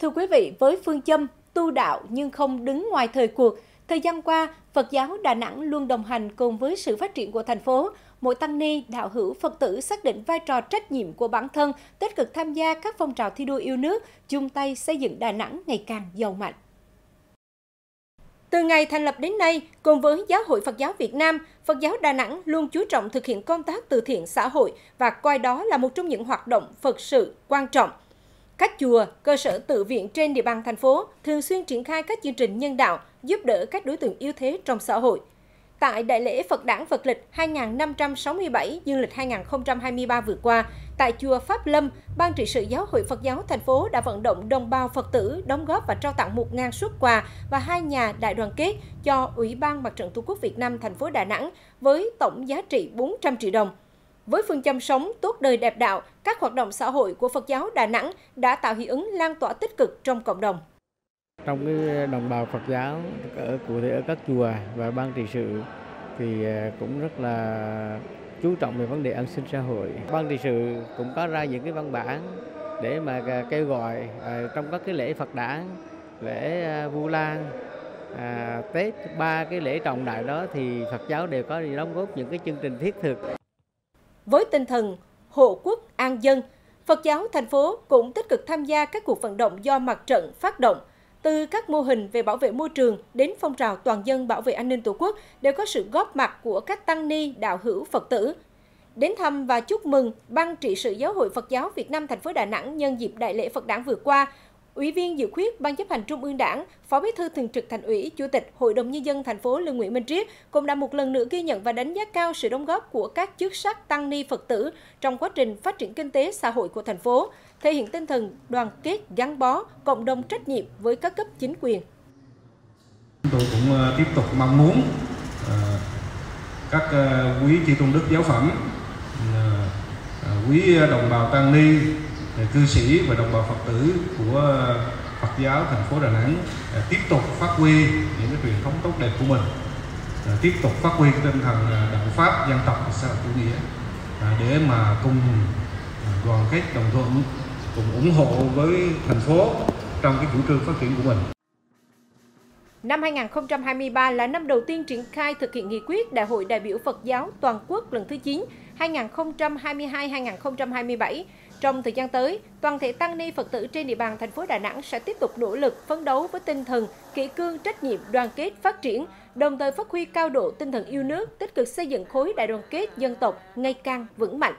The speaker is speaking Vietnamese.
Thưa quý vị, với phương châm tu đạo nhưng không đứng ngoài thời cuộc, thời gian qua, Phật giáo Đà Nẵng luôn đồng hành cùng với sự phát triển của thành phố. Mỗi tăng ni, đạo hữu, Phật tử xác định vai trò trách nhiệm của bản thân, tích cực tham gia các phong trào thi đua yêu nước, chung tay xây dựng Đà Nẵng ngày càng giàu mạnh. Từ ngày thành lập đến nay, cùng với Giáo hội Phật giáo Việt Nam, Phật giáo Đà Nẵng luôn chú trọng thực hiện công tác từ thiện xã hội và coi đó là một trong những hoạt động Phật sự quan trọng. Các chùa, cơ sở tự viện trên địa bàn thành phố thường xuyên triển khai các chương trình nhân đạo giúp đỡ các đối tượng yếu thế trong xã hội. Tại Đại lễ Phật đản Phật lịch 2567 dương lịch 2023 vừa qua, tại chùa Pháp Lâm, Ban trị sự Giáo hội Phật giáo thành phố đã vận động đồng bào Phật tử đóng góp và trao tặng 1.000 suất quà và 2 nhà đại đoàn kết cho Ủy ban Mặt trận Tổ quốc Việt Nam thành phố Đà Nẵng với tổng giá trị 400 triệu đồng. Với phương châm sống tốt đời đẹp đạo, các hoạt động xã hội của Phật giáo Đà Nẵng đã tạo hiệu ứng lan tỏa tích cực trong cộng đồng. Trong cái đồng bào Phật giáo cụ thể ở các chùa và ban trị sự thì cũng rất là chú trọng về vấn đề an sinh xã hội. Ban trị sự cũng có ra những cái văn bản để mà kêu gọi trong các cái lễ Phật đản, lễ Vu Lan, Tết, 3 cái lễ trọng đại đó thì Phật giáo đều có đóng góp những cái chương trình thiết thực. Với tinh thần hộ quốc an dân, Phật giáo thành phố cũng tích cực tham gia các cuộc vận động do mặt trận phát động. Từ các mô hình về bảo vệ môi trường đến phong trào toàn dân bảo vệ an ninh Tổ quốc đều có sự góp mặt của các tăng ni, đạo hữu, Phật tử. Đến thăm và chúc mừng Ban trị sự Giáo hội Phật giáo Việt Nam thành phố Đà Nẵng nhân dịp Đại lễ Phật đản vừa qua, Ủy viên Dự khuyết Ban chấp hành Trung ương Đảng, Phó Bí thư Thường trực Thành ủy, Chủ tịch Hội đồng Nhân dân thành phố Lương Nguyễn Minh Triết cũng đã một lần nữa ghi nhận và đánh giá cao sự đóng góp của các chức sắc tăng ni Phật tử trong quá trình phát triển kinh tế xã hội của thành phố, thể hiện tinh thần đoàn kết gắn bó, cộng đồng trách nhiệm với các cấp chính quyền. Chúng tôi cũng tiếp tục mong muốn các quý chư tôn đức giáo phẩm, quý đồng bào tăng ni, cư sĩ và đồng bào Phật tử của Phật giáo thành phố Đà Nẵng tiếp tục phát huy những cái truyền thống tốt đẹp của mình, tiếp tục phát huy tinh thần đạo pháp dân tộc xã hội chủ nghĩa để mà cùng đoàn kết đồng thuận, cùng ủng hộ với thành phố trong cái chủ trương phát triển của mình. Năm 2023 là năm đầu tiên triển khai thực hiện nghị quyết Đại hội đại biểu Phật giáo toàn quốc lần thứ 9 2022-2027. Trong thời gian tới, toàn thể tăng ni Phật tử trên địa bàn thành phố Đà Nẵng sẽ tiếp tục nỗ lực phấn đấu với tinh thần kỷ cương, trách nhiệm, đoàn kết, phát triển, đồng thời phát huy cao độ tinh thần yêu nước, tích cực xây dựng khối đại đoàn kết dân tộc ngày càng vững mạnh.